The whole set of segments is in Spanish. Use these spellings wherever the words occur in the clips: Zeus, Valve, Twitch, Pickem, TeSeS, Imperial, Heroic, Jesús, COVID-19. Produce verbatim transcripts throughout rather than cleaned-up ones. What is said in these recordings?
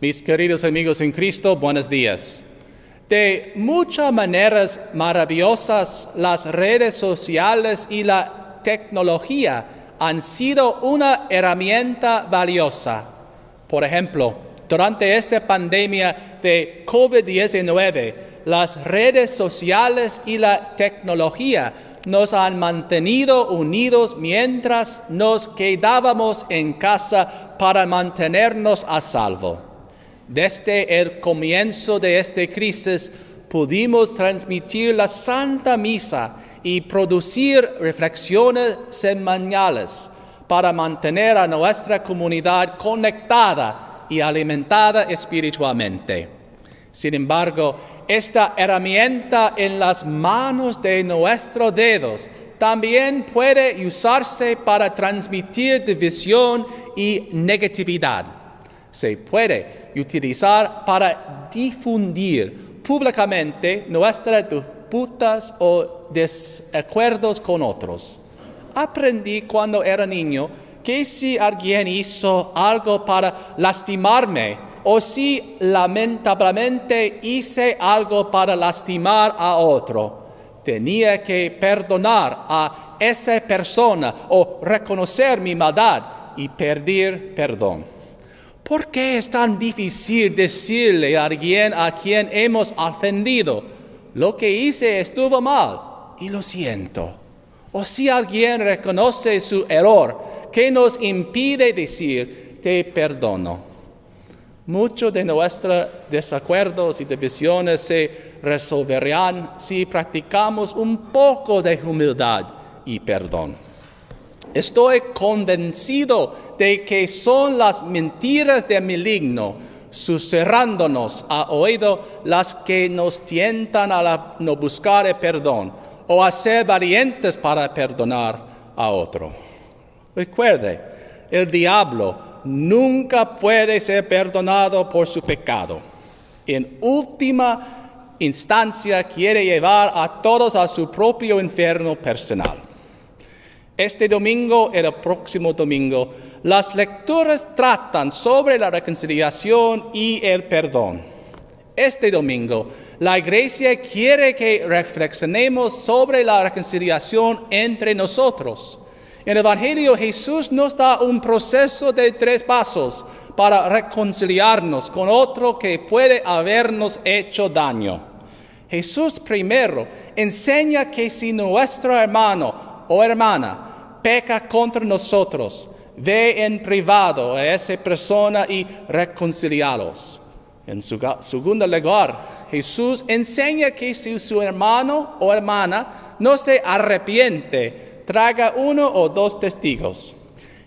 Mis queridos amigos en Cristo, buenos días. De muchas maneras maravillosas, las redes sociales y la tecnología han sido una herramienta valiosa. Por ejemplo, durante esta pandemia de COVID diecinueve, las redes sociales y la tecnología nos han mantenido unidos mientras nos quedábamos en casa para mantenernos a salvo. Desde el comienzo de esta crisis, pudimos transmitir la Santa Misa y producir reflexiones semanales para mantener a nuestra comunidad conectada y alimentada espiritualmente. Sin embargo, esta herramienta en las manos de nuestros dedos también puede usarse para transmitir división y negatividad. Se puede utilizar para difundir públicamente nuestras disputas o desacuerdos con otros. Aprendí cuando era niño que si alguien hizo algo para lastimarme o si lamentablemente hice algo para lastimar a otro, tenía que perdonar a esa persona o reconocer mi maldad y pedir perdón. ¿Por qué es tan difícil decirle a alguien a quien hemos ofendido, lo que hice estuvo mal y lo siento? O si alguien reconoce su error, ¿qué nos impide decir, te perdono? Muchos de nuestros desacuerdos y divisiones se resolverían si practicamos un poco de humildad y perdón. Estoy convencido de que son las mentiras del maligno, susurrándonos a oído, las que nos tientan a la, no buscar el perdón o a ser valientes para perdonar a otro. Recuerde, el diablo nunca puede ser perdonado por su pecado. En última instancia quiere llevar a todos a su propio infierno personal. Este domingo y el próximo domingo, las lecturas tratan sobre la reconciliación y el perdón. Este domingo, la Iglesia quiere que reflexionemos sobre la reconciliación entre nosotros. En el Evangelio, Jesús nos da un proceso de tres pasos para reconciliarnos con otro que puede habernos hecho daño. Jesús primero enseña que si nuestro hermano o hermana peca contra nosotros, ve en privado a esa persona y reconcilialos. En su segundo lugar, Jesús enseña que si su hermano o hermana no se arrepiente, traiga uno o dos testigos.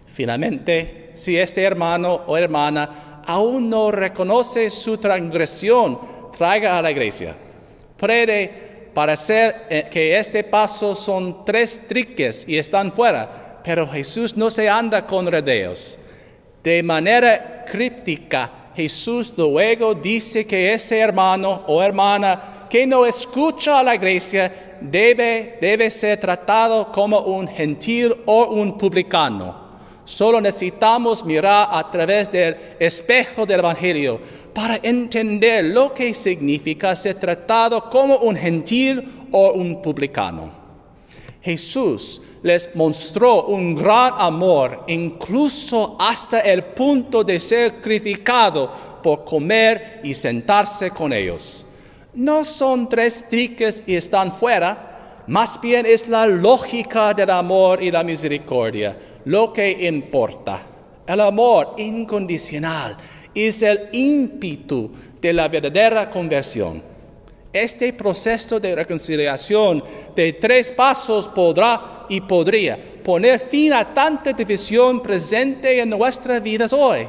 Finalmente, si este hermano o hermana aún no reconoce su transgresión, traiga a la iglesia. Prede Para hacer que este paso son tres triques y están fuera, pero Jesús no se anda con rodeos. De manera críptica, Jesús luego dice que ese hermano o hermana que no escucha a la iglesia debe, debe ser tratado como un gentil o un publicano. Solo necesitamos mirar a través del espejo del Evangelio para entender lo que significa ser tratado como un gentil o un publicano. Jesús les mostró un gran amor, incluso hasta el punto de ser criticado por comer y sentarse con ellos. No son tres triques y están fuera. Más bien es la lógica del amor y la misericordia lo que importa. El amor incondicional es el ímpetu de la verdadera conversión. Este proceso de reconciliación de tres pasos podrá y podría poner fin a tanta división presente en nuestras vidas hoy.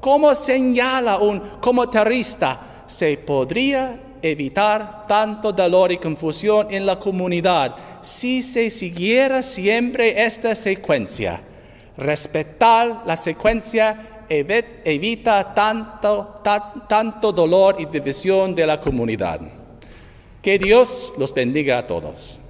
Como señala un comentarista, se podría evitar tanto dolor y confusión en la comunidad si se siguiera siempre esta secuencia. Respetar la secuencia evita tanto, ta, tanto dolor y división de la comunidad. Que Dios los bendiga a todos.